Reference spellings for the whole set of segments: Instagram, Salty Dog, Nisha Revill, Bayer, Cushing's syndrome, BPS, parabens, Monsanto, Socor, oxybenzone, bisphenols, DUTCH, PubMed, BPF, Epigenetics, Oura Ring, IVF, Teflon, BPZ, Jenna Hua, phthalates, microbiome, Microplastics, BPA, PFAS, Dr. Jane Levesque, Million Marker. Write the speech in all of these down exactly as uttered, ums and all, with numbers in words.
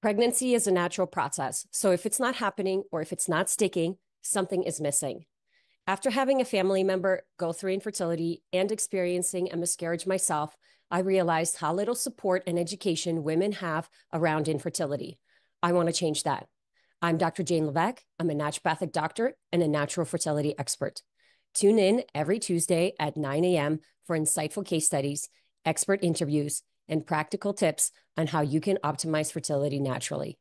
Pregnancy is a natural process, so if it's not happening or if it's not sticking, something is missing. After having a family member go through infertility and experiencing a miscarriage myself, I realized how little support and education women have around infertility. I want to change that. I'm Doctor Jane Levesque. I'm a naturopathic doctor and a natural fertility expert. Tune in every Tuesday at nine A M for insightful case studies, expert interviews, and practical tips on how you can optimize fertility naturally.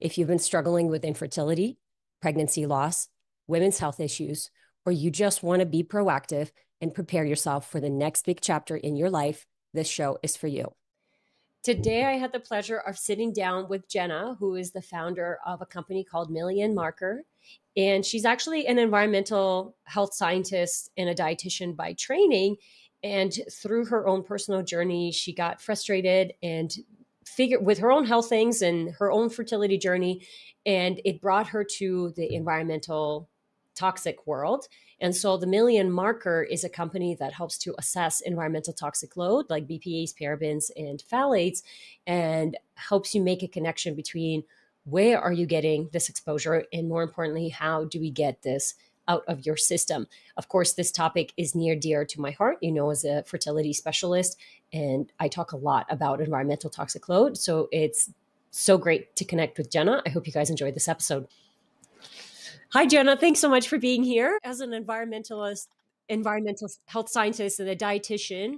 If you've been struggling with infertility, pregnancy loss, women's health issues, or you just want to be proactive and prepare yourself for the next big chapter in your life, this show is for you. Today, I had the pleasure of sitting down with Jenna, who is the founder of a company called Million Marker. And she's actually an environmental health scientist and a dietitian by training. And through her own personal journey, she got frustrated and figured with her own health things and her own fertility journey. And it brought her to the environmental toxic world. And so the Million Marker is a company that helps to assess environmental toxic load like B P As, parabens, and phthalates, and helps you make a connection between where are you getting this exposure? And more importantly, how do we get this out of your system? Of course, this topic is near dear to my heart, you know, as a fertility specialist, and I talk a lot about environmental toxic load. So it's so great to connect with Jenna. I hope you guys enjoyed this episode. Hi, Jenna. Thanks so much for being here. As an environmentalist, environmental health scientist, and a dietitian,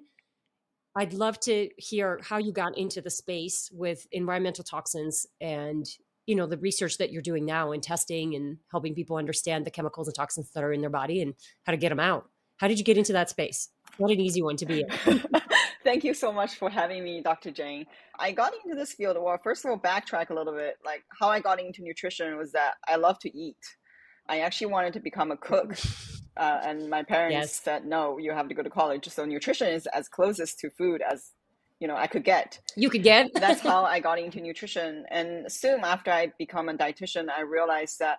I'd love to hear how you got into the space with environmental toxins and, you know, the research that you're doing now in testing and helping people understand the chemicals and toxins that are in their body and how to get them out. How did you get into that space? What an easy one to be in. Thank you so much for having me, Doctor Jane. I got into this field, well, first of all, backtrack a little bit. Like how I got into nutrition was that I love to eat. I actually wanted to become a cook. Uh, and my parents yes. said, no, you have to go to college. So nutrition is as closest to food as, you know, I could get. You could get? That's how I got into nutrition. And soon after I become a dietitian, I realized that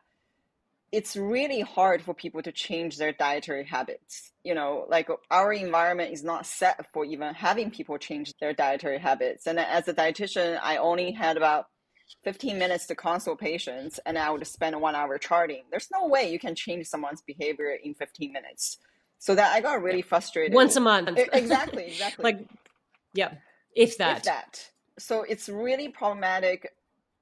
it's really hard for people to change their dietary habits. You know, like our environment is not set for even having people change their dietary habits. And as a dietitian, I only had about fifteen minutes to consult patients, and I would spend one hour charting. There's no way you can change someone's behavior in fifteen minutes. So that I got really frustrated. Once a month. Exactly, exactly. Like, yeah, if that. If that. So it's really problematic,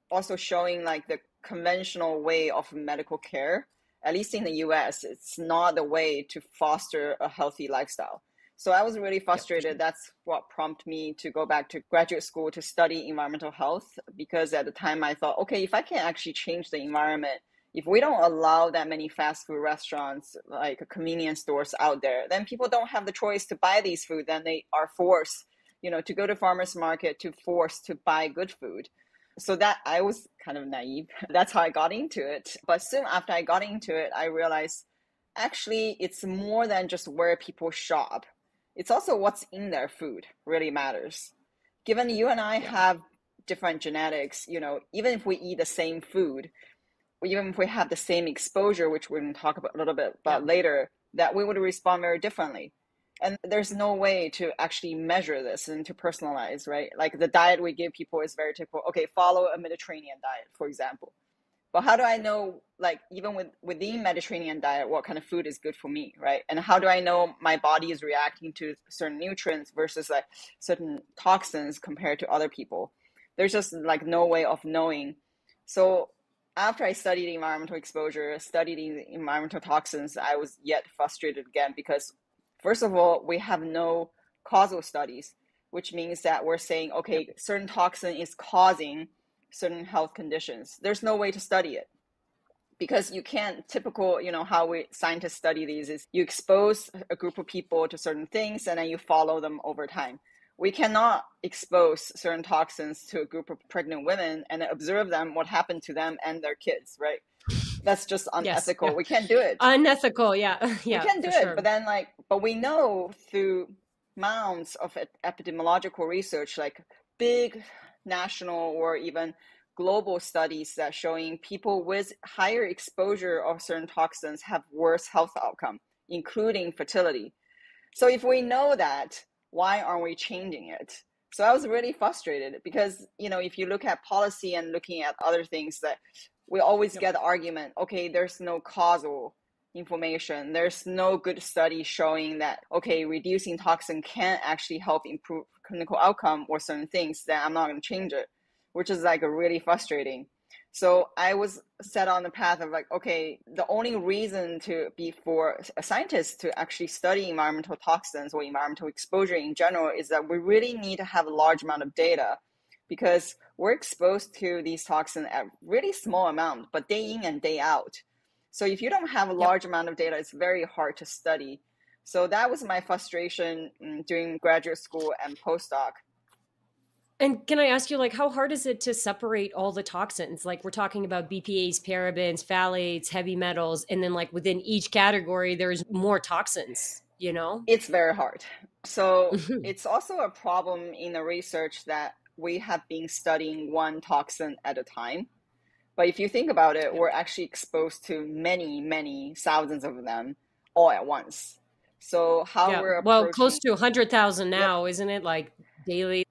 also showing like the conventional way of medical care, at least in the U S, it's not the way to foster a healthy lifestyle. So I was really frustrated. That's what prompted me to go back to graduate school to study environmental health, because at the time I thought, okay, if I can actually change the environment, if we don't allow that many fast food restaurants, like convenience stores out there, then people don't have the choice to buy these food. Then they are forced, you know, to go to farmers market, to force to buy good food. So that I was kind of naive. That's how I got into it. But soon after I got into it, I realized actually it's more than just where people shop. It's also what's in their food really matters. Given you and I yeah. have different genetics, you know, even if we eat the same food, even if we have the same exposure, which we're gonna talk about a little bit about yeah. later, that we would respond very differently. And there's no way to actually measure this and to personalize, right? Like the diet we give people is very typical. Okay, follow a Mediterranean diet, for example. But how do I know, like, even with, within Mediterranean diet, what kind of food is good for me, right? And how do I know my body is reacting to certain nutrients versus like certain toxins compared to other people? There's just like no way of knowing. So after I studied environmental exposure, studied environmental toxins, I was yet frustrated again because, first of all, we have no causal studies, which means that we're saying, okay, certain toxin is causing certain health conditions. There's no way to study it because you can't typical, you know, how we scientists study these is you expose a group of people to certain things and then you follow them over time. We cannot expose certain toxins to a group of pregnant women and observe them, what happened to them and their kids, right? That's just unethical. Yes, yeah. We can't do it. Unethical. Yeah. yeah we can't do it. Sure. But then like, but we know through mounds of epidemiological research, like big national or even global studies that showing people with higher exposure of certain toxins have worse health outcome, including fertility. So if we know that, why aren't we changing it? So I was really frustrated because, you know, if you look at policy and looking at other things, that we always yep. get the argument, okay, there's no causal information. There's no good study showing that, okay, reducing toxin can actually help improve clinical outcome or certain things, then I'm not going to change it, which is like a really frustrating. So I was set on the path of like, okay, the only reason to be for a scientist to actually study environmental toxins or environmental exposure in general is that we really need to have a large amount of data, because we're exposed to these toxins at really small amount, but day in and day out. So if you don't have a large yep. amount of data, it's very hard to study. So that was my frustration during graduate school and postdoc. And can I ask you, like, how hard is it to separate all the toxins? Like, we're talking about B P As, parabens, phthalates, heavy metals, and then like within each category, there's more toxins, you know? It's very hard. So it's also a problem in the research that we have been studying one toxin at a time. But if you think about it, we're actually exposed to many, many thousands of them all at once. So how yeah. we're approaching- Well, close to one hundred thousand now, yep. isn't it? Like daily.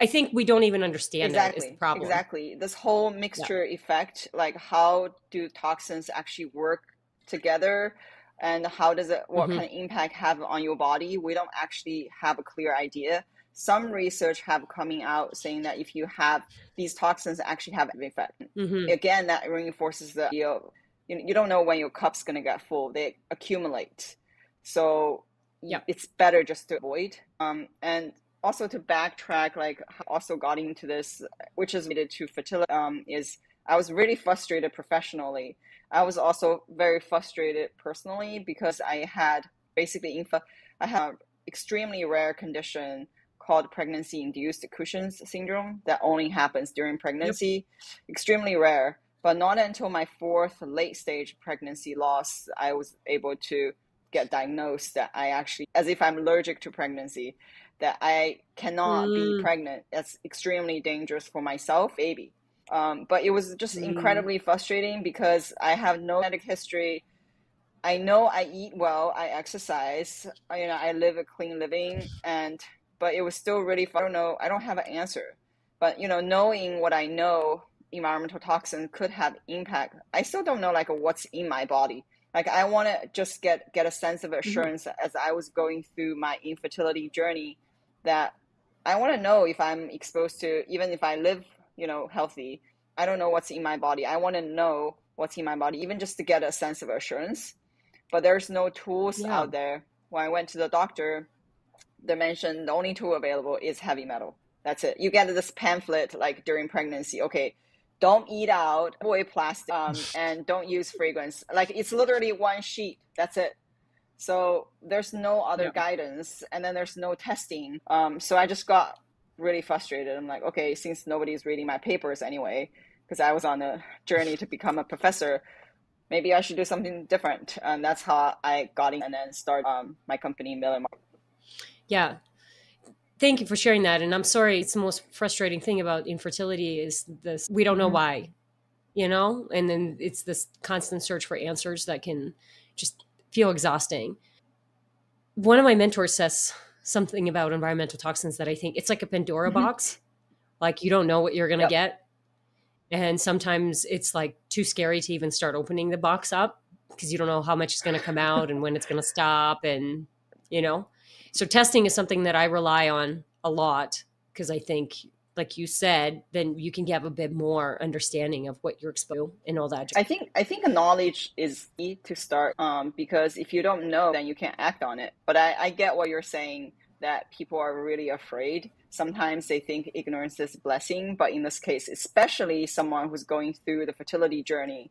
I think we don't even understand exactly. that is the problem. Exactly. This whole mixture yeah. effect, like how do toxins actually work together and how does it, what mm-hmm. kind of impact have on your body? We don't actually have a clear idea. Some research have coming out saying that if you have these toxins actually have an effect. Mm-hmm. Again, that reinforces the, you know, you don't know when your cup's going to get full. They accumulate. So yeah. it's better just to avoid. Um, and also to backtrack, like I also got into this, which is related to fertility, um, is I was really frustrated professionally. I was also very frustrated personally because I had basically, inf- I have extremely rare condition called pregnancy-induced Cushing's syndrome that only happens during pregnancy, yep. extremely rare, but not until my fourth late-stage pregnancy loss, I was able to get diagnosed that I actually, as if I'm allergic to pregnancy, that I cannot mm. be pregnant. That's extremely dangerous for myself, baby. Um, but it was just mm. incredibly frustrating because I have no genetic history. I know I eat well, I exercise, you know, I live a clean living, and but it was still really, I don't know, I don't have an answer. But, you know, knowing what I know, environmental toxins could have impact. I still don't know, like, what's in my body. Like, I want to just get, get a sense of assurance mm-hmm. as I was going through my infertility journey that I want to know if I'm exposed to, even if I live, you know, healthy, I don't know what's in my body. I want to know what's in my body, even just to get a sense of assurance. But there's no tools yeah. out there. When I went to the doctor, they mentioned the only tool available is heavy metal. That's it. You get this pamphlet like during pregnancy. Okay, don't eat out, avoid plastic, um, and don't use fragrance. Like it's literally one sheet. That's it. So there's no other yeah. guidance, and then there's no testing. Um, so I just got really frustrated. I'm like, okay, since nobody's reading my papers anyway, because I was on a journey to become a professor, maybe I should do something different. And that's how I got in and then started um, my company, Million Marker. Yeah. Thank you for sharing that. And I'm sorry, it's the most frustrating thing about infertility is this, we don't know why, you know, and then it's this constant search for answers that can just feel exhausting. One of my mentors says something about environmental toxins that I think it's like a Pandora mm-hmm. box. Like you don't know what you're going to yep. get. And sometimes it's like too scary to even start opening the box up because you don't know how much is going to come out and when it's going to stop and, you know. So testing is something that I rely on a lot because I think, like you said, then you can have a bit more understanding of what you're exposed to and all that. I think I think knowledge is key to start um, because if you don't know, then you can't act on it. But I, I get what you're saying, that people are really afraid. Sometimes they think ignorance is a blessing, but in this case, especially someone who's going through the fertility journey,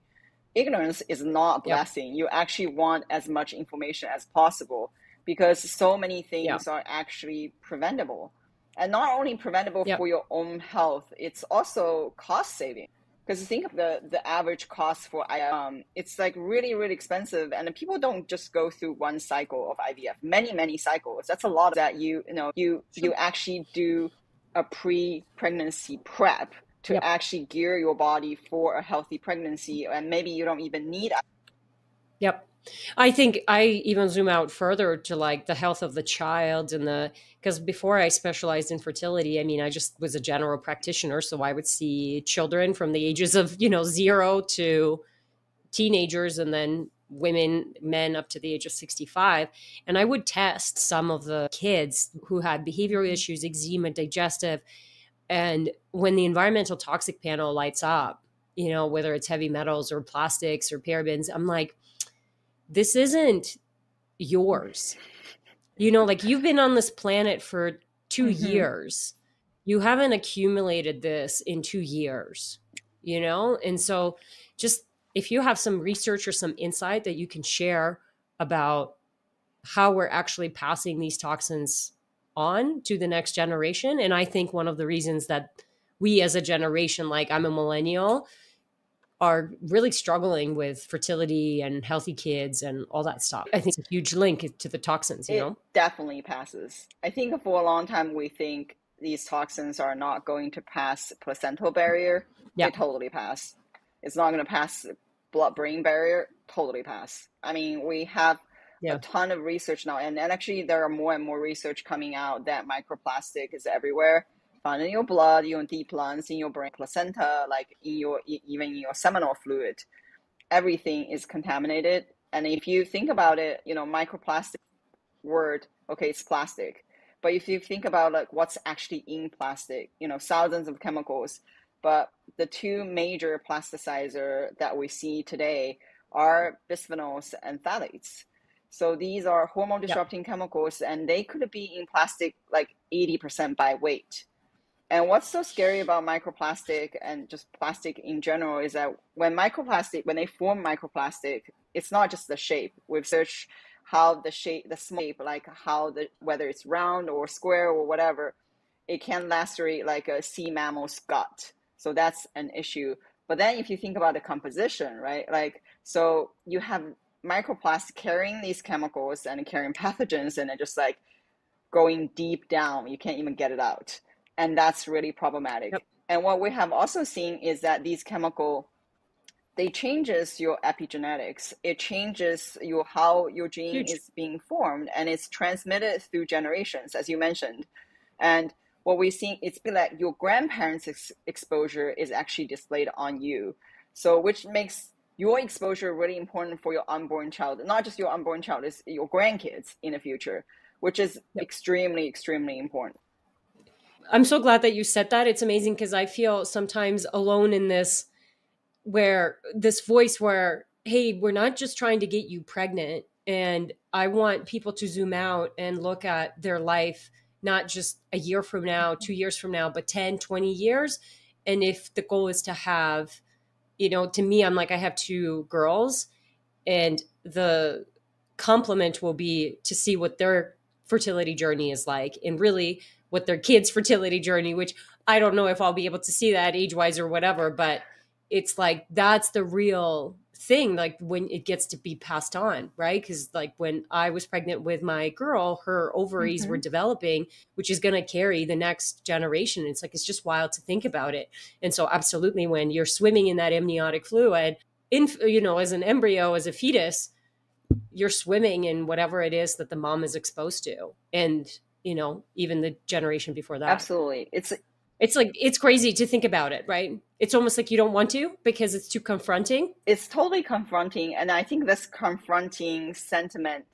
ignorance is not a blessing. Yep. You actually want as much information as possible, because so many things yeah. are actually preventable, and not only preventable yeah. for your own health, it's also cost saving. Because think of the, the average cost for I V F, um, it's like really, really expensive. And people don't just go through one cycle of I V F, many, many cycles. That's a lot that you, you know, you, you actually do a pre-pregnancy prep to yeah. actually gear your body for a healthy pregnancy. And maybe you don't even need. Yep. I think I even zoom out further to like the health of the child and the, because before I specialized in fertility, I mean, I just was a general practitioner. So I would see children from the ages of, you know, zero to teenagers, and then women, men up to the age of sixty-five. And I would test some of the kids who had behavioral issues, eczema, digestive. And when the environmental toxic panel lights up, you know, whether it's heavy metals or plastics or parabens, I'm like, this isn't yours. You know, like you've been on this planet for two mm-hmm. years. You haven't accumulated this in two years, you know? And so just if you have some research or some insight that you can share about how we're actually passing these toxins on to the next generation. And I think one of the reasons that we as a generation, like I'm a millennial, are really struggling with fertility and healthy kids and all that stuff. I think it's a huge link to the toxins, you it know? Definitely passes. I think for a long time, we think these toxins are not going to pass placental barrier. Yeah. They totally pass. It's not going to pass blood-brain barrier. Totally pass. I mean, we have yeah. a ton of research now. And, and actually, there are more and more research coming out that microplastic is everywhere. Found in your blood, your deep lungs, in your brain, placenta, like in your even in your seminal fluid, everything is contaminated. And if you think about it, you know, microplastic word, okay, it's plastic. But if you think about like what's actually in plastic, you know, thousands of chemicals. But the two major plasticizer that we see today are bisphenols and phthalates. So these are hormone disrupting yeah. chemicals, and they could be in plastic like eighty percent by weight. And what's so scary about microplastic and just plastic in general is that when microplastic, when they form microplastic, it's not just the shape. We've searched how the shape, the shape, like how the, whether it's round or square or whatever, it can lacerate like a sea mammal's gut. So that's an issue. But then if you think about the composition, right? Like, so you have microplastics carrying these chemicals and carrying pathogens, and they're just like going deep down. You can't even get it out. And that's really problematic. Yep. And what we have also seen is that these chemical, they changes your epigenetics. It changes your how your gene Huge. Is being formed, and it's transmitted through generations, as you mentioned. And what we're seeing, it's been like your grandparents' ex exposure is actually displayed on you. So which makes your exposure really important for your unborn child, not just your unborn child, it's your grandkids in the future, which is yep. extremely, extremely important. I'm so glad that you said that. It's amazing because I feel sometimes alone in this, where this voice where, hey, we're not just trying to get you pregnant. And I want people to zoom out and look at their life, not just a year from now, two years from now, but ten, twenty years. And if the goal is to have, you know, to me, I'm like, I have two girls, and the compliment will be to see what their fertility journey is like. And really, with their kids' fertility journey, which I don't know if I'll be able to see that age-wise or whatever, but it's like, that's the real thing. Like when it gets to be passed on, right? Cause like when I was pregnant with my girl, her ovaries mm-hmm. were developing, which is going to carry the next generation. It's like, it's just wild to think about it. And so absolutely, when you're swimming in that amniotic fluid, in, you know, as an embryo, as a fetus, you're swimming in whatever it is that the mom is exposed to. And you know, even the generation before that. Absolutely. It's it's like, it's crazy to think about it, right? It's almost like you don't want to because it's too confronting. It's totally confronting. And I think this confronting sentiment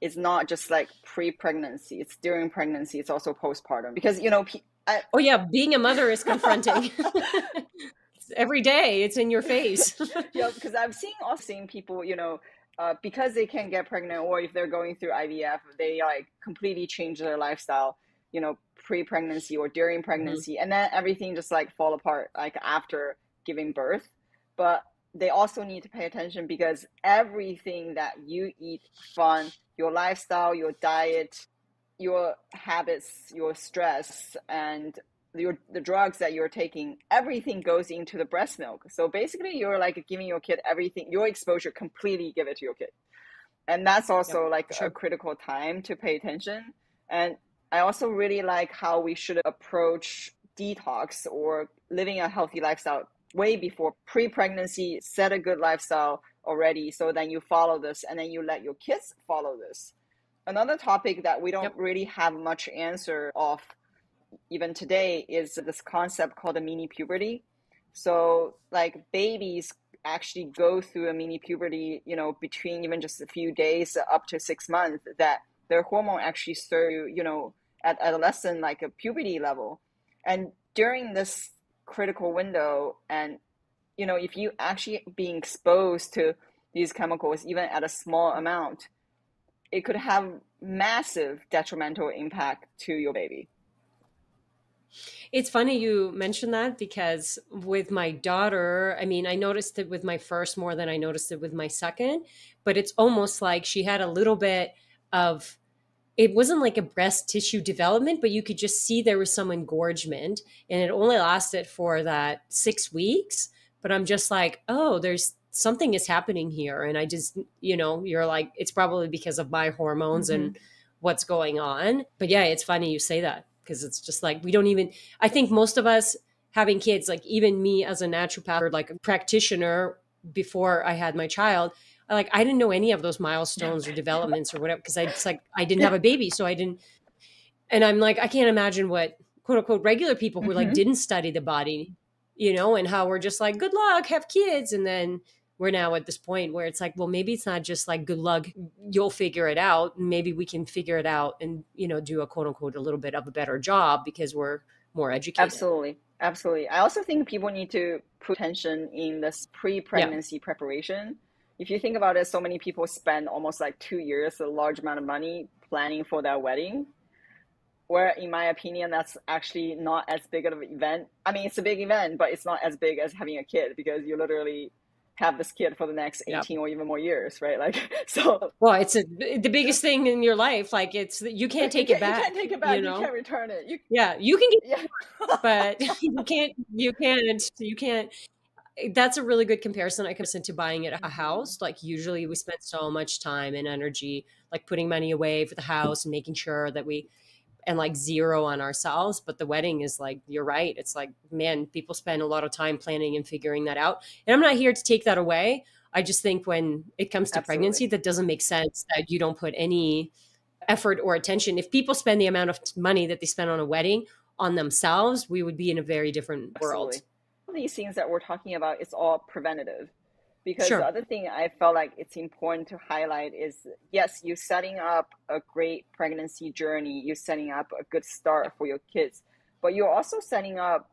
is not just like pre-pregnancy. It's during pregnancy. It's also postpartum because, you know. I, oh yeah. Being a mother is confronting. It's every day. It's in your face. Yeah, because I've seen, also seen people, you know, Uh, because they can't get pregnant, or if they're going through I V F, they like completely change their lifestyle, you know, pre-pregnancy or during pregnancy. Mm-hmm. And then everything just like fall apart, like after giving birth. But they also need to pay attention because everything that you eat from your lifestyle, your diet, your habits, your stress, and your, the drugs that you're taking, everything goes into the breast milk. So basically you're like giving your kid everything, your exposure, completely give it to your kid. And that's also yeah, like sure. a critical time to pay attention. And I also really like how we should approach detox or living a healthy lifestyle way before pre-pregnancy. Set a good lifestyle. already. So then you follow this and then you let your kids follow this. Another topic that we don't yep. really have much answer of even today is this concept called a mini puberty. So like babies actually go through a mini puberty, you know, between even just a few days up to six months that their hormone actually starts, you know, at adolescent, like a puberty level. And during this critical window and, you know, if you actually being exposed to these chemicals, even at a small amount, it could have massive detrimental impact to your baby. It's funny you mentioned that because with my daughter, I mean, I noticed it with my first more than I noticed it with my second, but it's almost like she had a little bit of, it wasn't like a breast tissue development, but you could just see there was some engorgement and it only lasted for that six weeks. But I'm just like, oh, there's something is happening here. And I just, you know, you're like, it's probably because of my hormones mm-hmm. and what's going on. But yeah, it's funny you say that. Because it's just like, we don't even, I think most of us having kids, like even me as a naturopath or like a practitioner before I had my child, I like, I didn't know any of those milestones or developments or whatever, because I just like, I didn't have a baby. So I didn't, and I'm like, I can't imagine what quote unquote regular people who mm-hmm. like didn't study the body, you know, and how we're just like, good luck, have kids. And then we're now at this point where it's like, well, maybe it's not just like, good luck, you'll figure it out. Maybe we can figure it out and, you know, do a quote unquote, a little bit of a better job because we're more educated. Absolutely. Absolutely. I also think people need to put attention in this pre-pregnancy yeah. preparation. If you think about it, so many people spend almost like two years, a large amount of money planning for their wedding, where in my opinion, that's actually not as big of an event. I mean, it's a big event, but it's not as big as having a kid because you literally have this kid for the next eighteen yep. or even more years, right? Like, so. Well, it's a, the biggest thing in your life. Like it's, you can't take you can, it back. You can't take it back. You, know? You can't return it. You, yeah. You can, get yeah. it, but you can't, you can't, you can't. That's a really good comparison. I compare it to buying a house. Like usually we spend so much time and energy, like putting money away for the house and making sure that we, and like zero on ourselves. But the wedding is like, you're right. It's like, man, people spend a lot of time planning and figuring that out. And I'm not here to take that away. I just think when it comes to Absolutely. Pregnancy, that doesn't make sense that you don't put any effort or attention. If people spend the amount of money that they spend on a wedding on themselves, we would be in a very different Absolutely. World. All these things that we're talking about, it's all preventative. Because sure. the other thing I felt like it's important to highlight is, yes, you're setting up a great pregnancy journey. You're setting up a good start for your kids, but you're also setting up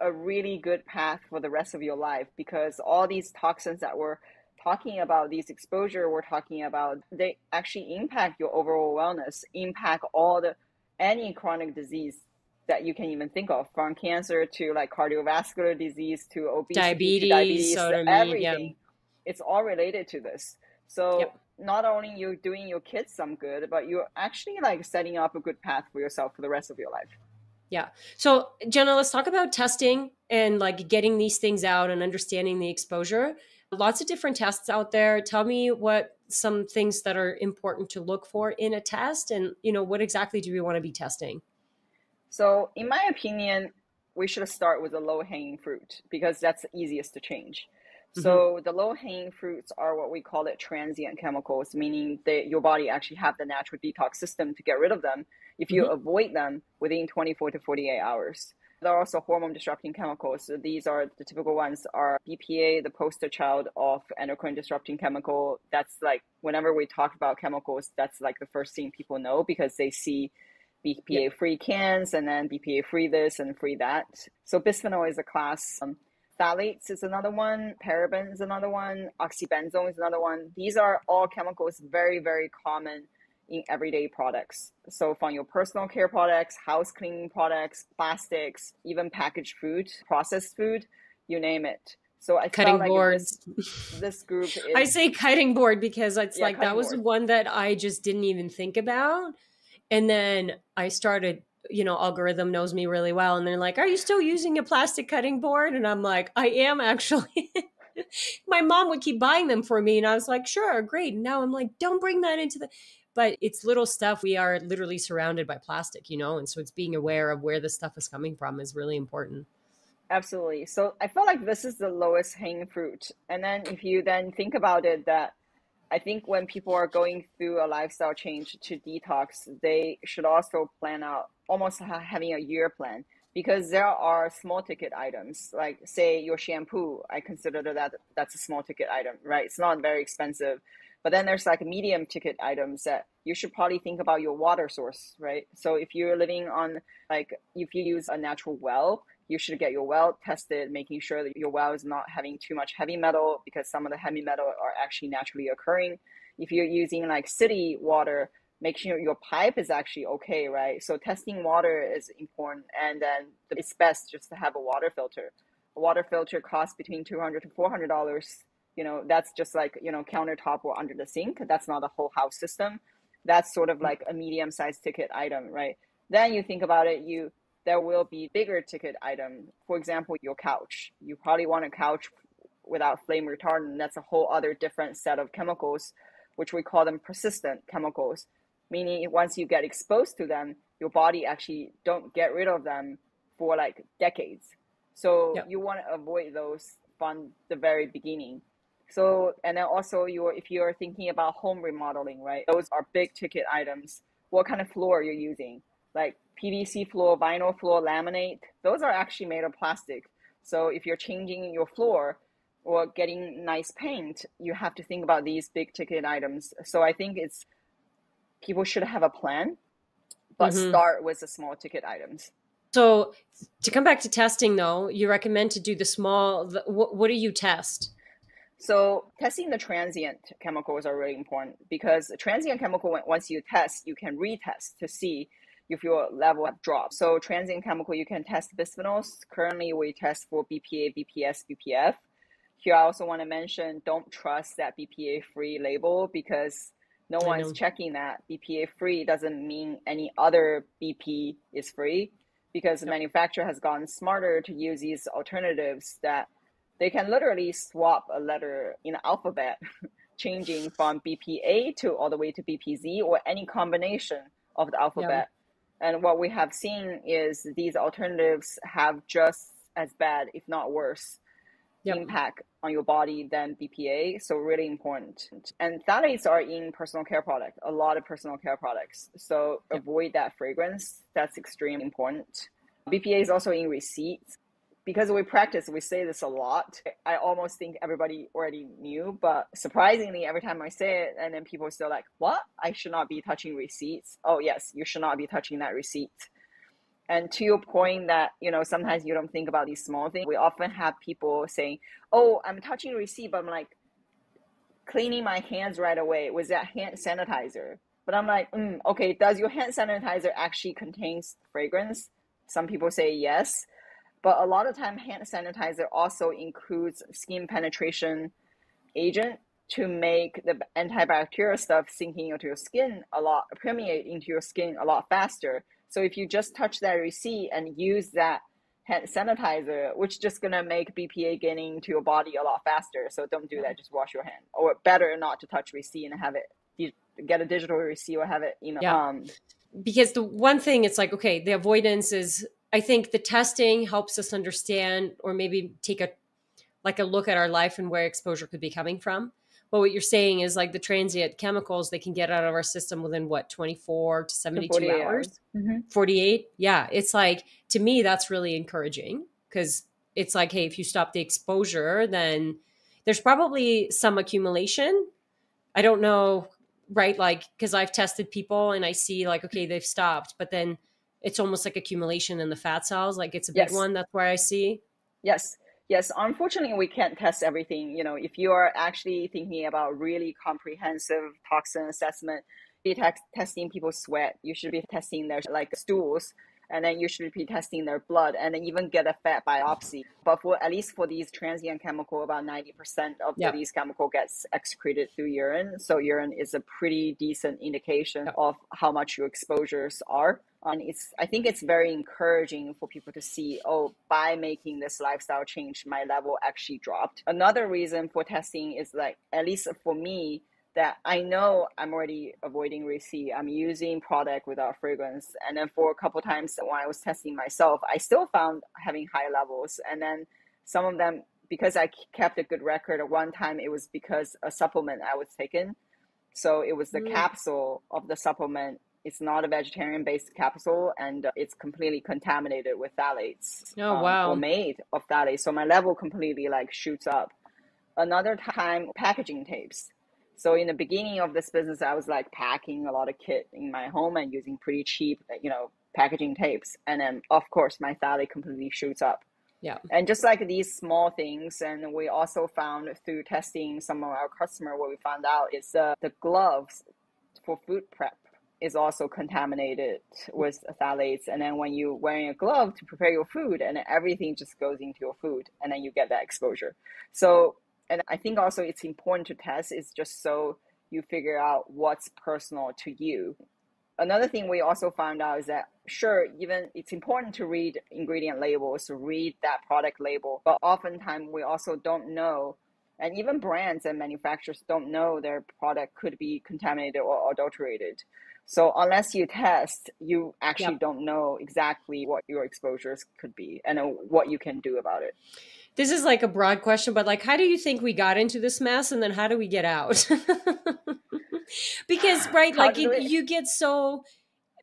a really good path for the rest of your life because all these toxins that we're talking about, these exposure we're talking about, they actually impact your overall wellness, impact all the, any chronic disease that you can even think of, from cancer to like cardiovascular disease to obesity, diabetes, to diabetes so to everything. Yep. It's all related to this. So yep. not only you're doing your kids some good, but you're actually like setting up a good path for yourself for the rest of your life. Yeah. So Jenna, let's talk about testing and like getting these things out and understanding the exposure. Lots of different tests out there. Tell me what some things that are important to look for in a test and, you know, what exactly do we want to be testing? So in my opinion, we should start with the low-hanging fruit because that's the easiest to change. Mm-hmm. So the low-hanging fruits are what we call it transient chemicals, meaning that your body actually have the natural detox system to get rid of them if you mm-hmm. avoid them within twenty-four to forty-eight hours. There are also hormone disrupting chemicals. So these are the typical ones are B P A, the poster child of endocrine disrupting chemical. That's like whenever we talk about chemicals, that's like the first thing people know because they see B P A free cans and then B P A free this and free that. So bisphenol is a class. Um, phthalates is another one. Parabens is another one. Oxybenzone is another one. These are all chemicals very, very common in everyday products. So from your personal care products, house cleaning products, plastics, even packaged food, processed food, you name it. So I cutting like boards. This, this group is, I say cutting board because it's yeah, like that was board. The one that I just didn't even think about. And then I started, you know, algorithm knows me really well. And they're like, are you still using a plastic cutting board? And I'm like, I am actually. My mom would keep buying them for me. And I was like, sure, great. And now I'm like, don't bring that into the, but it's little stuff. We are literally surrounded by plastic, you know? And so it's being aware of where the stuff is coming from is really important. Absolutely. So I felt like this is the lowest hanging fruit. And then if you then think about it, that I think when people are going through a lifestyle change to detox, they should also plan out almost ha- having a year plan, because there are small ticket items, like say your shampoo. I consider that that's a small ticket item, right? It's not very expensive. But then there's like medium ticket items that you should probably think about your water source, right? So if you're living on, like if you use a natural well, you should get your well tested, making sure that your well is not having too much heavy metal, because some of the heavy metal are actually naturally occurring. If you're using like city water, make sure your pipe is actually okay, right? So testing water is important. And then it's best just to have a water filter. A water filter costs between two hundred dollars to four hundred dollars. You know, that's just like, you know, countertop or under the sink. That's not a whole house system. That's sort of like a medium-sized ticket item, right? Then you think about it, you there will be bigger ticket item. For example, your couch. You probably want a couch without flame retardant. That's a whole other different set of chemicals, which we call them persistent chemicals, meaning once you get exposed to them, your body actually don't get rid of them for like decades. So yep. you want to avoid those from the very beginning. So, and then also you're, if you're thinking about home remodeling, right? Those are big ticket items. What kind of floor you're using? Like P V C floor, vinyl floor, laminate, those are actually made of plastic. So if you're changing your floor or getting nice paint, you have to think about these big ticket items. So I think it's, people should have a plan, but mm-hmm. start with the small ticket items. So to come back to testing though, you recommend to do the small, the, what, what do you test? So testing the transient chemicals are really important, because a transient chemical, once you test, you can retest to see if your level have dropped. So transient chemical, you can test bisphenols. Currently, we test for B P A, B P S, B P F. Here, I also want to mention, don't trust that B P A-free label, because no I one's know. checking that. B P A-free doesn't mean any other B P is free, because the no. manufacturer has gotten smarter to use these alternatives that they can literally swap a letter in the alphabet, changing from B P A to all the way to B P Z or any combination of the alphabet. Yeah. And what we have seen is these alternatives have just as bad, if not worse, yep. impact on your body than B P A. So really important. And phthalates are in personal care products, a lot of personal care products. So yep. avoid that fragrance. That's extremely important. B P A is also in receipts. Because we practice, we say this a lot. I almost think everybody already knew, but surprisingly, every time I say it, and then people are still like, what? I should not be touching receipts. Oh yes, you should not be touching that receipt. And to your point that, you know, sometimes you don't think about these small things. We often have people saying, oh, I'm touching receipt, but I'm like cleaning my hands right away. Was that hand sanitizer? But I'm like, mm, okay, does your hand sanitizer actually contains fragrance? Some people say yes. But a lot of time, hand sanitizer also includes skin penetration agent to make the antibacterial stuff sinking into your skin a lot, permeate into your skin a lot faster. So if you just touch that receipt and use that hand sanitizer, which is just going to make B P A getting to your body a lot faster. So don't do that. Just wash your hand, or better not to touch receipt and have it, get a digital receipt or have it, you know. Yeah. Um, because the one thing, it's like, okay, the avoidance is, I think the testing helps us understand, or maybe take a like a look at our life and where exposure could be coming from. But what you're saying is like the transient chemicals, they can get out of our system within what, twenty-four to seventy-two hours, mm-hmm. forty-eight. Yeah. It's like, to me, that's really encouraging, because it's like, hey, if you stop the exposure, then there's probably some accumulation. I don't know. Right. Like, cause I've tested people and I see like, okay, they've stopped, but then it's almost like accumulation in the fat cells. Like it's a big yes. one. That's where I see. Yes. Yes. Unfortunately, we can't test everything. You know, if you are actually thinking about really comprehensive toxin assessment, be testing people's sweat. You should be testing their like stools, and then you should be testing their blood, and then even get a fat biopsy. But for, at least for these transient chemical, about ninety percent of yep. these chemical gets excreted through urine. So urine is a pretty decent indication yep. of how much your exposures are. And it's, I think it's very encouraging for people to see, oh, by making this lifestyle change, my level actually dropped. Another reason for testing is like, at least for me, that I know I'm already avoiding receipt. I'm using product without fragrance. And then for a couple of times when I was testing myself, I still found having high levels. And then some of them, because I kept a good record, at one time it was because a supplement I was taking. So it was the mm. capsule of the supplement. It's not a vegetarian-based capsule, and it's completely contaminated with phthalates. Oh, um, wow. Or made of phthalates. So my level completely like shoots up. Another time, packaging tapes. So in the beginning of this business, I was like packing a lot of kit in my home and using pretty cheap, you know, packaging tapes. And then, of course, my phthalate completely shoots up. Yeah. And just like these small things. And we also found through testing some of our customer, what we found out is uh, the gloves for food prep is also contaminated with phthalates. And then when you're wearing a glove to prepare your food, and then everything just goes into your food, and then you get that exposure. So, and I think also it's important to test. It's just so you figure out what's personal to you. Another thing we also found out is that, sure, even it's important to read ingredient labels, to read that product label, but oftentimes we also don't know, and even brands and manufacturers don't know their product could be contaminated or adulterated. So unless you test, you actually yep. don't know exactly what your exposures could be and what you can do about it. This is like a broad question, but like, how do you think we got into this mess, and then how do we get out? Because, right, like it, you get so,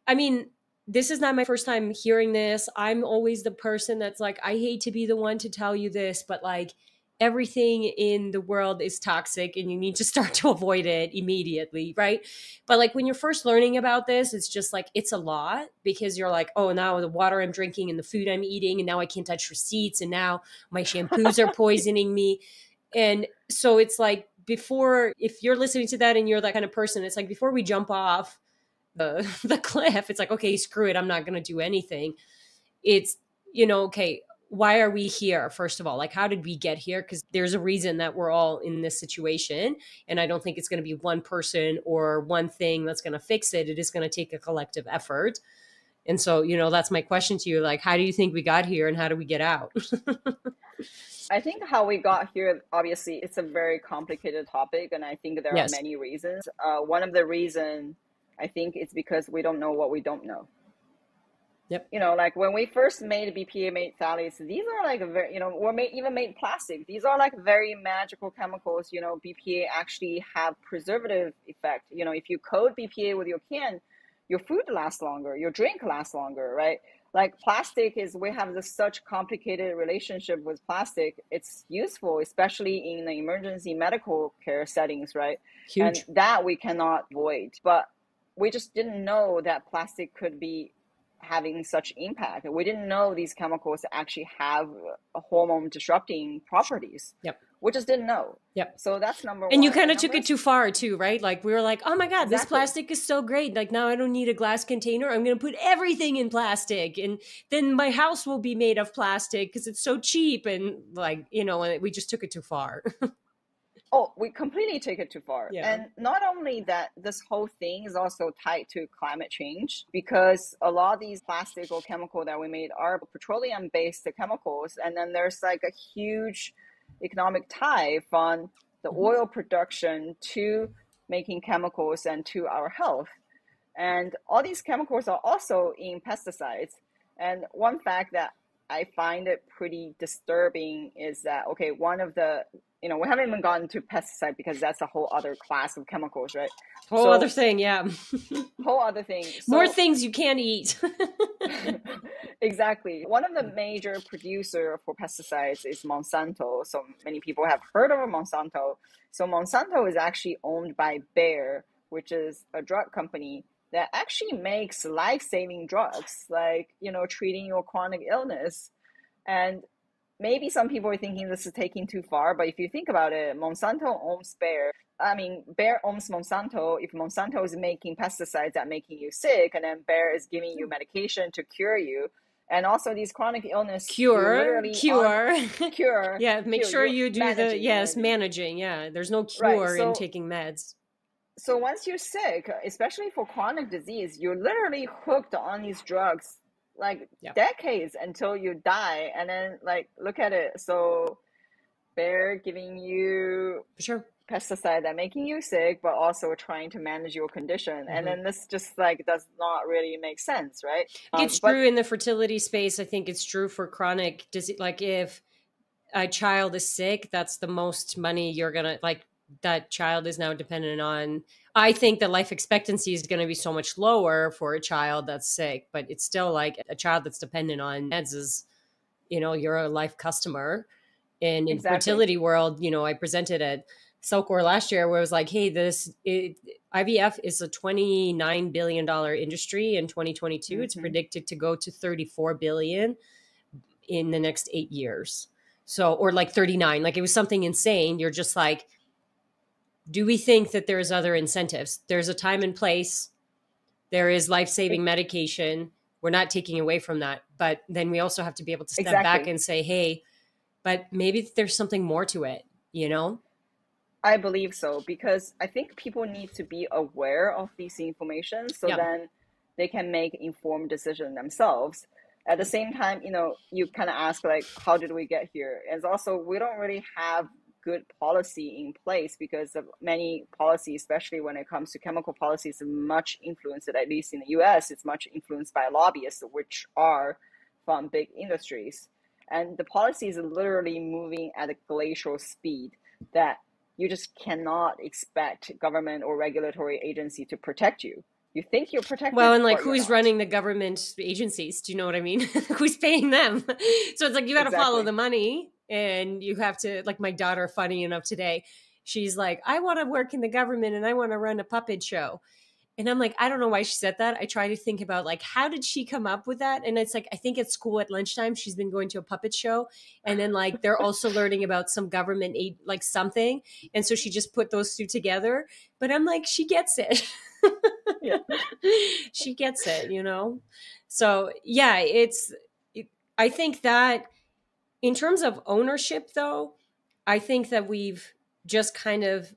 I mean, this is not my first time hearing this. I'm always the person that's like, I hate to be the one to tell you this, but like everything in the world is toxic and you need to start to avoid it immediately, right? But like when you're first learning about this, it's just like, it's a lot, because you're like, oh, now the water I'm drinking and the food I'm eating, and now I can't touch receipts, and now my shampoos are poisoning me. And so it's like, before, if you're listening to that and you're that kind of person, it's like, before we jump off the, the cliff, it's like, okay, screw it, I'm not going to do anything. It's, you know, okay, why are we here? First of all, like, how did we get here? Because there's a reason that we're all in this situation. And I don't think it's going to be one person or one thing that's going to fix it. It is going to take a collective effort. And so, you know, that's my question to you. Like, how do you think we got here, and how do we get out? I think how we got here, obviously, it's a very complicated topic. And I think there yes. are many reasons. Uh, one of the reasons, I think, is because we don't know what we don't know. Yep. You know, like when we first made B P A, made phthalates, these are like a very, you know, or made, even made plastic. These are like very magical chemicals. You know, B P A actually have preservative effect. You know, if you coat B P A with your can, your food lasts longer, your drink lasts longer, right? Like plastic is, we have this such complicated relationship with plastic. It's useful, especially in the emergency medical care settings, right? Huge. And that we cannot avoid. But we just didn't know that plastic could be having such impact. We didn't know these chemicals actually have hormone disrupting properties. Yep. We just didn't know. Yep. So that's number one. And you kind of took it too far too, right? Like we were like, oh my God, exactly. This plastic is so great. Like now I don't need a glass container. I'm going to put everything in plastic, and then my house will be made of plastic because it's so cheap. And like, you know, and we just took it too far. Oh, we completely take it too far. Yeah. And not only that, this whole thing is also tied to climate change, because a lot of these plastic or chemical that we made are petroleum-based chemicals. And then there's like a huge economic tie from the oil production to making chemicals and to our health. And all these chemicals are also in pesticides. And one fact that I find it pretty disturbing is that, okay, one of the, you know, we haven't even gotten to pesticide because that's a whole other class of chemicals, right? Whole so, other thing, yeah. Whole other thing. So, more things you can't eat. Exactly. One of the major producer for pesticides is Monsanto. So many people have heard of Monsanto. So Monsanto is actually owned by Bayer, which is a drug company that actually makes life-saving drugs, like, you know, treating your chronic illness. And maybe some people are thinking this is taking too far, but if you think about it, Monsanto owns Bayer. I mean, Bayer owns Monsanto. If Monsanto is making pesticides that are making you sick, and then Bayer is giving you medication to cure you, and also these chronic illness cure, cure, cure. Yeah, make cure. sure You're you do managing, the yes managing. managing. Yeah, there's no cure right, so, in taking meds. So once you're sick, especially for chronic disease, you're literally hooked on these drugs like yeah. decades until you die. And then like, look at it. So Bayer giving you sure. pesticide that's making you sick, but also trying to manage your condition. Mm-hmm. And then this just like does not really make sense, right? Um, it's true in the fertility space. I think it's true for chronic disease. Like if a child is sick, that's the most money you're going to, like that child is now dependent on. I think that life expectancy is going to be so much lower for a child that's sick, but it's still like a child that's dependent on meds is, you know, you're a life customer. And in exactly. fertility world, you know, I presented at Socor last year where it was like, hey, this it, I V F is a twenty-nine billion dollar industry in twenty twenty-two. Mm-hmm. It's predicted to go to thirty-four billion in the next eight years. So, or like thirty-nine, like it was something insane. You're just like, do we think that there's other incentives? There's a time and place. There is life-saving medication. We're not taking away from that. But then we also have to be able to step exactly. back and say, hey, but maybe there's something more to it, you know? I believe so, because I think people need to be aware of these information so yeah. then they can make informed decisions themselves. At the same time, you know, you kind of ask like, how did we get here? And also, we don't really have good policy in place because of many policies, especially when it comes to chemical policies, much influenced, at least in the U S, it's much influenced by lobbyists, which are from big industries. And the policy is literally moving at a glacial speed that you just cannot expect government or regulatory agency to protect you. You think you're protected. Well, and like who's running the government agencies? Do you know what I mean? Who's paying them? So it's like, you got to exactly. follow the money and you have to, like my daughter, funny enough today, she's like, I want to work in the government and I want to run a puppet show. And I'm like, I don't know why she said that. I try to think about like, how did she come up with that? And it's like, I think at school at lunchtime, she's been going to a puppet show. And then like, they're also learning about some government aid, like something. And so she just put those two together, but I'm like, she gets it. Yeah. She gets it, you know? So yeah, it's, it, I think that in terms of ownership though, I think that we've just kind of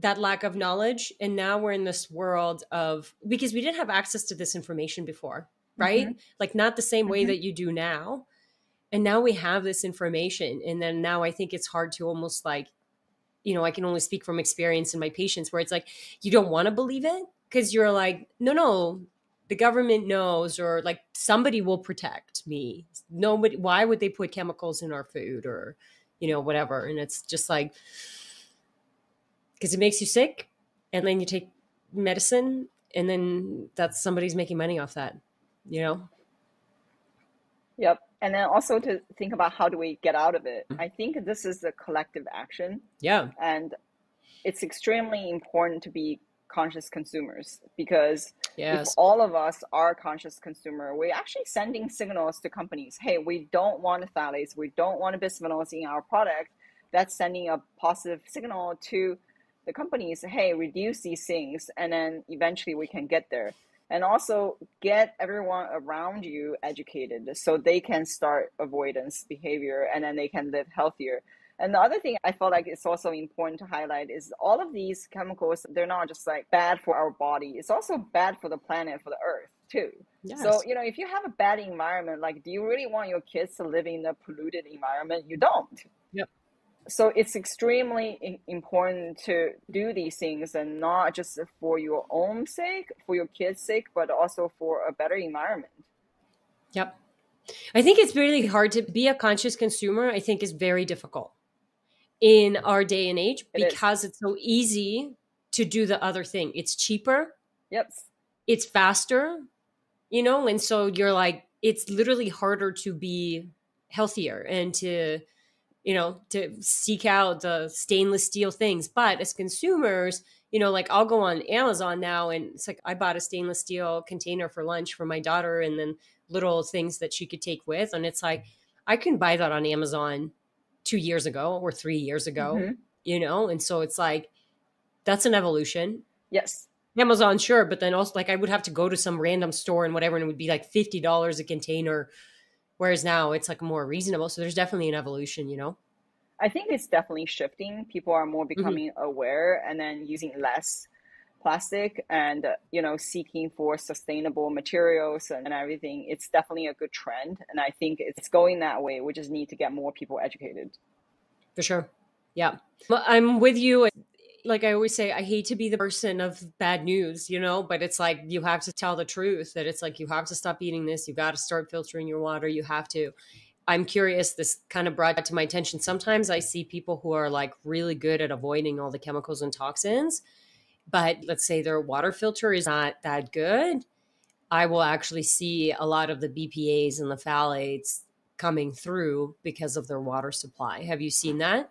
that lack of knowledge. And now we're in this world of, because we didn't have access to this information before, right? Mm-hmm. Like not the same way mm-hmm. that you do now. And now we have this information. And then now I think it's hard to almost like, you know, I can only speak from experience in my patients where it's like, you don't want to believe it because you're like, no, no, the government knows, or like somebody will protect me. Nobody, why would they put chemicals in our food or, you know, whatever. And it's just like, because it makes you sick and then you take medicine and then that's somebody's making money off that, you know? Yep. And then also to think about how do we get out of it? I think this is a collective action. Yeah. And it's extremely important to be conscious consumers because yes. if all of us are conscious consumer, we're actually sending signals to companies. Hey, we don't want phthalates. We don't want bisphenols in our product. That's sending a positive signal to the companies. Hey, reduce these things. And then eventually we can get there. And also get everyone around you educated so they can start avoidance behavior and then they can live healthier. And the other thing I felt like it's also important to highlight is all of these chemicals, they're not just like bad for our body. It's also bad for the planet, for the earth too. Yes. So, you know, if you have a bad environment, like do you really want your kids to live in a polluted environment? You don't. Yep. So it's extremely important to do these things and not just for your own sake, for your kids' sake, but also for a better environment. Yep. I think it's really hard to be a conscious consumer. I think is very difficult in our day and age because it's so easy to do the other thing. It's cheaper. Yep. It's faster, you know? And so you're like, it's literally harder to be healthier and to, you know, to seek out the stainless steel things. But as consumers, you know, like I'll go on Amazon now and it's like, I bought a stainless steel container for lunch for my daughter and then little things that she could take with. And it's like, I couldn't buy that on Amazon two years ago or three years ago, mm-hmm. you know? And so it's like, that's an evolution. Yes. Amazon, sure. But then also like, I would have to go to some random store and whatever, and it would be like fifty dollars a container. Whereas now it's like more reasonable. So there's definitely an evolution, you know? I think it's definitely shifting. People are more becoming mm-hmm. aware and then using less plastic and, uh, you know, seeking for sustainable materials and, and everything. It's definitely a good trend. And I think it's going that way. We just need to get more people educated. For sure. Yeah. I'm with you. Like I always say, I hate to be the person of bad news, you know, but it's like, you have to tell the truth that it's like, you have to stop eating this. You got to start filtering your water. You have to. I'm curious, this kind of brought to my attention. Sometimes I see people who are like really good at avoiding all the chemicals and toxins, but let's say their water filter is not that good. I will actually see a lot of the B P As and the phthalates coming through because of their water supply. Have you seen that?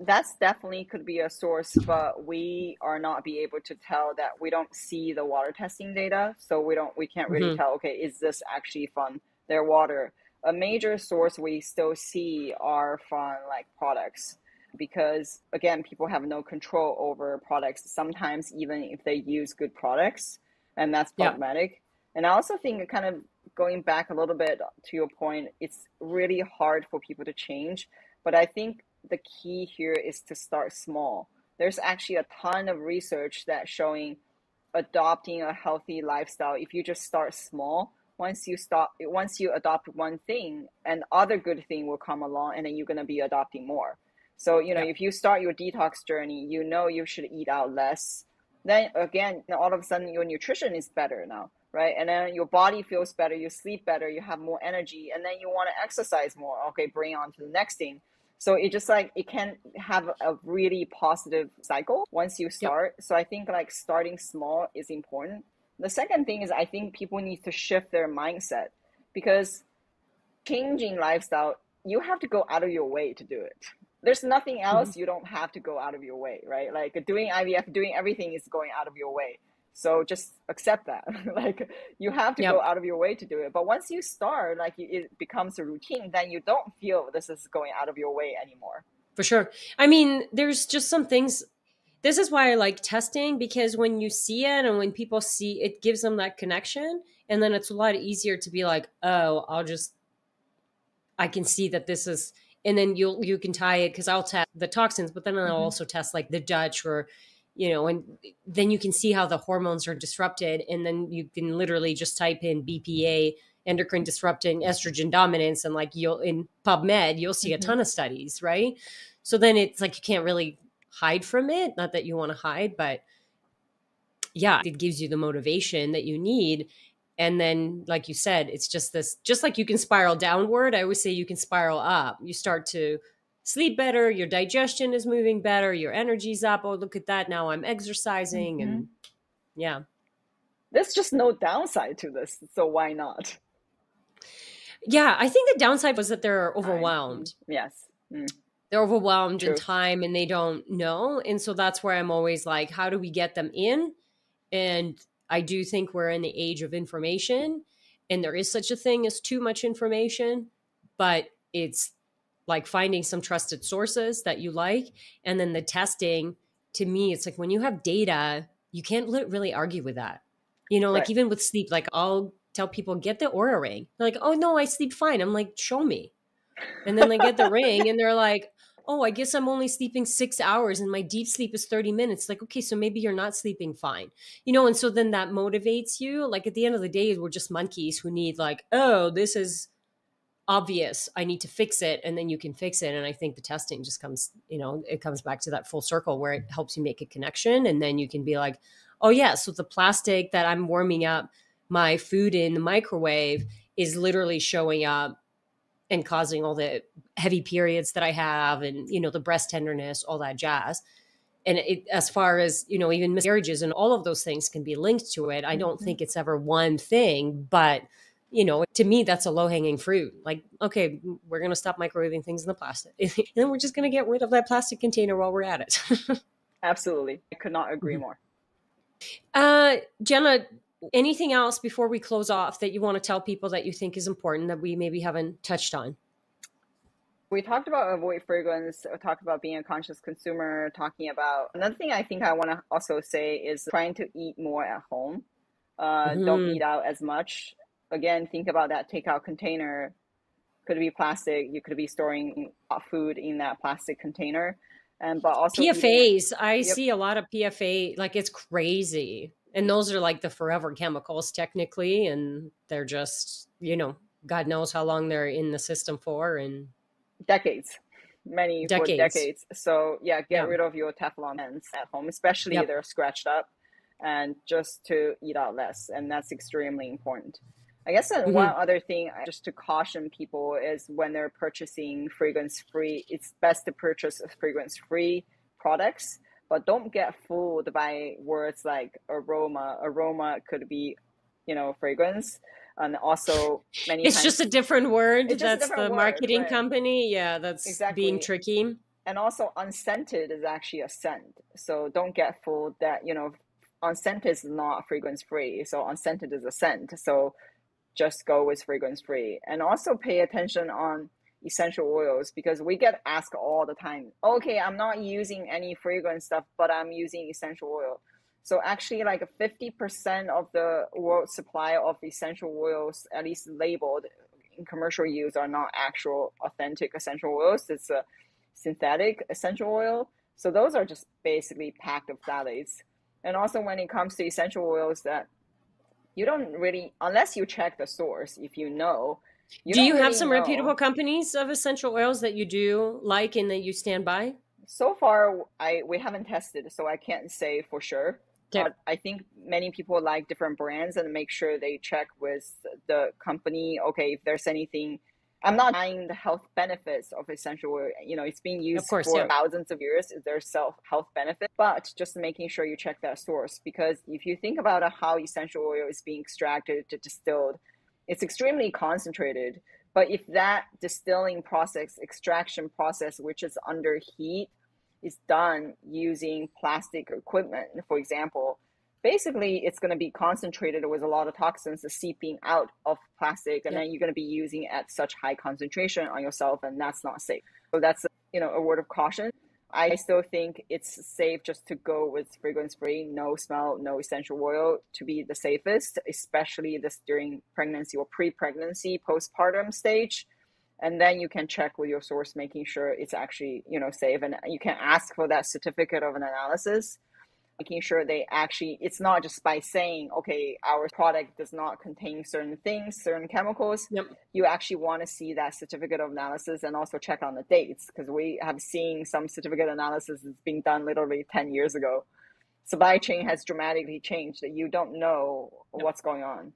That's definitely could be a source, but we are not be able to tell that. We don't see the water testing data. So we don't, we can't really mm-hmm. tell, okay, is this actually from their water? A major source we still see are from like products, because again, people have no control over products, sometimes even if they use good products, and that's problematic. Yeah. And I also think kind of going back a little bit to your point, it's really hard for people to change, but I think the key here is to start small. There's actually a ton of research that's showing adopting a healthy lifestyle. If you just start small, Once you stop, once you adopt one thing, and other good thing will come along, and then you're going to be adopting more. So, you know, yeah. if you start your detox journey, you know, you should eat out less. Then again, all of a sudden your nutrition is better now, right? And then your body feels better, you sleep better, you have more energy, and then you want to exercise more. Okay, bring on to the next thing. So it just like, it can have a really positive cycle once you start. Yeah. So I think like starting small is important. The second thing is I think people need to shift their mindset, because changing lifestyle, you have to go out of your way to do it. There's nothing else. Mm-hmm. You don't have to go out of your way, right? Like doing I V F, doing everything is going out of your way. So just accept that. Like you have to yep. go out of your way to do it. But once you start, like it becomes a routine, then you don't feel this is going out of your way anymore. For sure. I mean, there's just some things. This is why I like testing, because when you see it and when people see it, gives them that connection. And then it's a lot easier to be like, oh, I'll just, I can see that this is, and then you'll, you can tie it, because I'll test the toxins, but then I'll mm-hmm. also test like the DUTCH, or, you know, and then you can see how the hormones are disrupted. And then you can literally just type in B P A, endocrine disrupting, estrogen dominance. And like you'll, in PubMed, you'll see mm-hmm. a ton of studies, right? So then it's like, you can't really hide from it. Not that you want to hide, but yeah, it gives you the motivation that you need. And then, like you said, it's just this, just like you can spiral downward. I always say you can spiral up. You start to sleep better. Your digestion is moving better. Your energy's up. Oh, look at that. Now I'm exercising. Mm-hmm. And yeah, there's just no downside to this. So why not? Yeah. I think the downside was that they're overwhelmed. I, yes. Mm. They're overwhelmed True. in time, and they don't know. And so that's where I'm always like, how do we get them in? And I do think we're in the age of information, and there is such a thing as too much information, but it's like finding some trusted sources that you like. And then the testing, to me, it's like when you have data, you can't really argue with that. You know, like right. even with sleep, like I'll tell people, get the Oura Ring. They're like, oh no, I sleep fine. I'm like, show me. And then they get the ring and they're like, oh, I guess I'm only sleeping six hours and my deep sleep is thirty minutes. Like, okay, so maybe you're not sleeping fine, you know? And so then that motivates you. Like at the end of the day, we're just monkeys who need like, oh, this is obvious. I need to fix it. And then you can fix it. And I think the testing just comes, you know, it comes back to that full circle where it helps you make a connection. And then you can be like, oh yeah, so the plastic that I'm warming up my food in the microwave is literally showing up and causing all the heavy periods that I have and, you know, the breast tenderness, all that jazz. And it, as far as, you know, even miscarriages and all of those things can be linked to it. I don't mm-hmm. think it's ever one thing, but, you know, to me, that's a low hanging fruit. Like, okay, we're going to stop microwaving things in the plastic. And then we're just going to get rid of that plastic container while we're at it. Absolutely. I could not agree more. Uh, Jenna, anything else before we close off that you want to tell people that you think is important that we maybe haven't touched on? We talked about avoid fragrance, talked about being a conscious consumer, talking about another thing I think I want to also say is trying to eat more at home. Uh, mm-hmm. Don't eat out as much. Again, think about that takeout container. Could be plastic. You could be storing food in that plastic container. And but also P F As. I yep. see a lot of P F A, like it's crazy. And those are like the forever chemicals technically. And they're just, you know, God knows how long they're in the system for, and decades. many decades. for decades. So yeah, get yeah. rid of your Teflon pans at home, especially yep. if they're scratched up, and just to eat out less. And that's extremely important. I guess mm-hmm. one other thing just to caution people is when they're purchasing fragrance-free, it's best to purchase fragrance-free products, but don't get fooled by words like aroma. Aroma could be, you know, fragrance. And also many it's times, just a different word. That's different the word, marketing right? company. Yeah, that's exactly. being tricky. And also unscented is actually a scent. So don't get fooled that, you know, unscented is not fragrance free. So unscented is a scent. So just go with fragrance free. And also pay attention on essential oils, because we get asked all the time, okay, I'm not using any fragrance stuff, but I'm using essential oil. So actually like fifty percent of the world supply of essential oils, at least labeled in commercial use, are not actual authentic essential oils. It's a synthetic essential oil. So those are just basically packed with phthalates. And also when it comes to essential oils, that you don't really, unless you check the source, if you know. You do you really have some know. reputable companies of essential oils that you do like and that you stand by? So far, I we haven't tested, so I can't say for sure. Okay. But I think many people like different brands and make sure they check with the company. Okay, if there's anything, I'm not denying the health benefits of essential oil. You know, it's been used course, for yeah. thousands of years. There's self health benefit, but just making sure you check that source, because if you think about how essential oil is being extracted to distilled, it's extremely concentrated. But if that distilling process, extraction process, which is under heat, is done using plastic equipment, for example, basically it's going to be concentrated with a lot of toxins seeping out of plastic, and yeah. then you're going to be using it at such high concentration on yourself, and that's not safe. So that's, you know, a word of caution. I still think it's safe just to go with fragrance-free, no smell, no essential oil to be the safest, especially this during pregnancy or pre-pregnancy, postpartum stage. And then you can check with your source, making sure it's actually, you know, safe. And you can ask for that certificate of an analysis, making sure they actually, it's not just by saying, okay, our product does not contain certain things, certain chemicals. Yep. You actually want to see that certificate of analysis, and also check on the dates, because we have seen some certificate analysis that's been done literally ten years ago. Supply chain has dramatically changed, that you don't know yep. what's going on.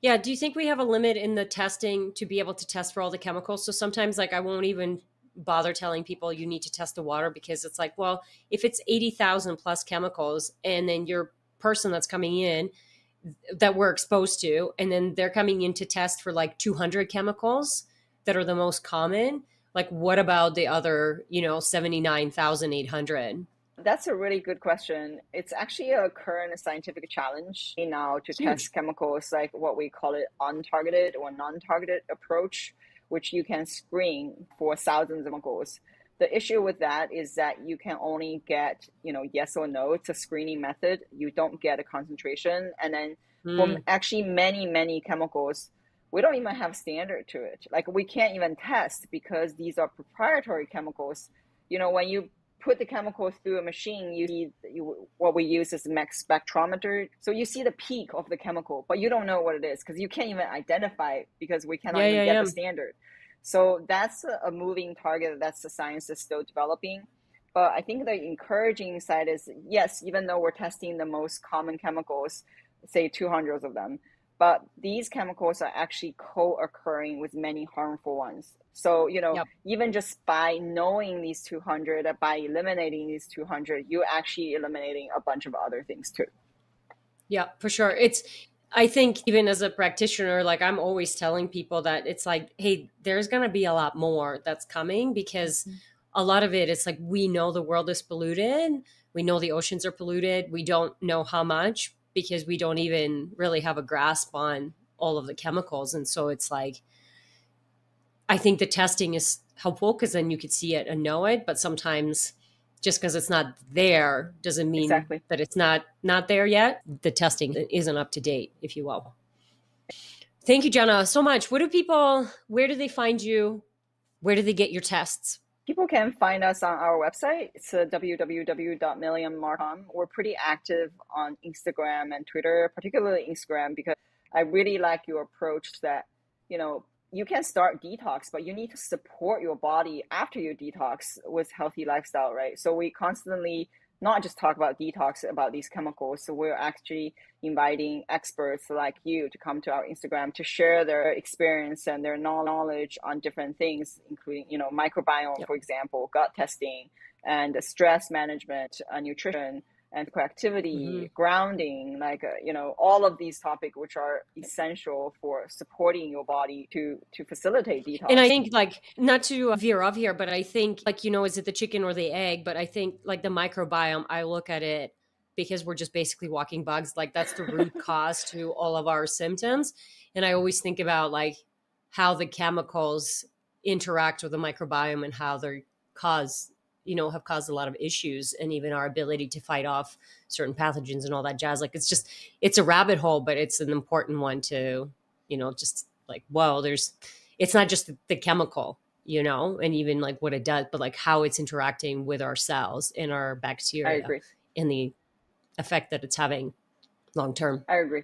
Yeah. Do you think we have a limit in the testing to be able to test for all the chemicals? So sometimes like I won't even bother telling people you need to test the water, because it's like, well, if it's eighty thousand plus chemicals, and then your person that's coming in that we're exposed to, and then they're coming in to test for like two hundred chemicals that are the most common, like what about the other, you know, seventy-nine thousand eight hundred? That's a really good question. It's actually a current scientific challenge now to Huge. test chemicals, like what we call it untargeted or non-targeted approach, which you can screen for thousands of chemicals. The issue with that is that you can only get, you know, yes or no. It's a screening method. You don't get a concentration. And then mm. for actually many, many chemicals, we don't even have standard to it. Like we can't even test, because these are proprietary chemicals. You know, when you put the chemical through a machine, you see you, what we use is mass spectrometer. So you see the peak of the chemical, but you don't know what it is, because you can't even identify it, because we cannot yeah, even yeah, get yeah. the standard. So that's a moving target. That's the science that's still developing. But I think the encouraging side is, yes, even though we're testing the most common chemicals, say two hundred of them, but these chemicals are actually co-occurring with many harmful ones. So, you know, yep. even just by knowing these two hundred, by eliminating these two hundred, you're actually eliminating a bunch of other things too. Yeah, for sure. It's, I think even as a practitioner, like I'm always telling people that it's like, hey, there's going to be a lot more that's coming, because mm-hmm. a lot of it, it's like, we know the world is polluted. We know the oceans are polluted. We don't know how much, because we don't even really have a grasp on all of the chemicals. And so it's like, I think the testing is helpful, because then you could see it and know it. But sometimes just because it's not there doesn't mean exactly. that it's not, not there yet. The testing isn't up to date, if you will. Thank you, Jenna, so much. What do people, where do they find you? Where do they get your tests? People can find us on our website. It's w w w dot million marker dot com. We're pretty active on Instagram and Twitter, particularly Instagram, because I really like your approach that, you know, you can start detox, but you need to support your body after you detox with healthy lifestyle, right? So we constantly not just talk about detox, about these chemicals. So we're actually inviting experts like you to come to our Instagram to share their experience and their knowledge on different things, including, you know, microbiome, yep. for example, gut testing and stress management, uh, nutrition and proactivity, mm-hmm. grounding, like, uh, you know, all of these topics, which are essential for supporting your body to, to facilitate detox. And I think, like, not to veer off here, but I think, like, you know, is it the chicken or the egg? But I think, like, the microbiome, I look at it because we're just basically walking bugs. Like, that's the root cause to all of our symptoms. And I always think about, like, how the chemicals interact with the microbiome and how they cause, you know, have caused a lot of issues, and even our ability to fight off certain pathogens and all that jazz. Like, it's just, it's a rabbit hole, but it's an important one to, you know, just like, whoa, there's, it's not just the chemical, you know, and even like what it does, but like how it's interacting with our cells and our bacteria. I agree. And the effect that it's having long-term. I agree.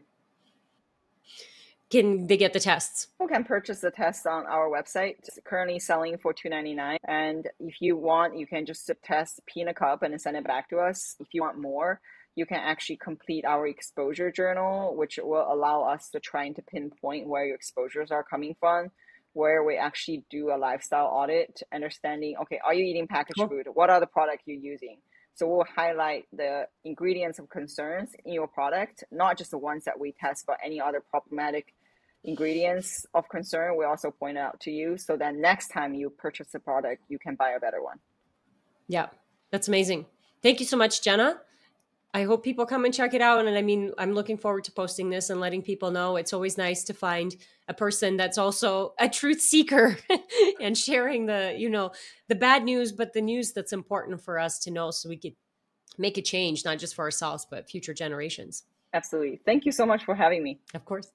Can they get the tests? You can purchase the tests on our website. It's currently selling for two ninety-nine. And if you want, you can just test in a cup and send it back to us. If you want more, you can actually complete our exposure journal, which will allow us to try to pinpoint where your exposures are coming from, where we actually do a lifestyle audit, understanding, okay, are you eating packaged cool. food? What are the products you're using? So we'll highlight the ingredients of concerns in your product, not just the ones that we test, but any other problematic ingredients of concern we also point out to you, so that next time you purchase a product, you can buy a better one. Yeah, that's amazing. Thank you so much, Jenna. I hope people come and check it out. And I mean, I'm looking forward to posting this and letting people know. It's always nice to find a person that's also a truth seeker and sharing the, you know, the bad news, but the news that's important for us to know so we could make a change, not just for ourselves, but future generations. Absolutely. Thank you so much for having me. Of course.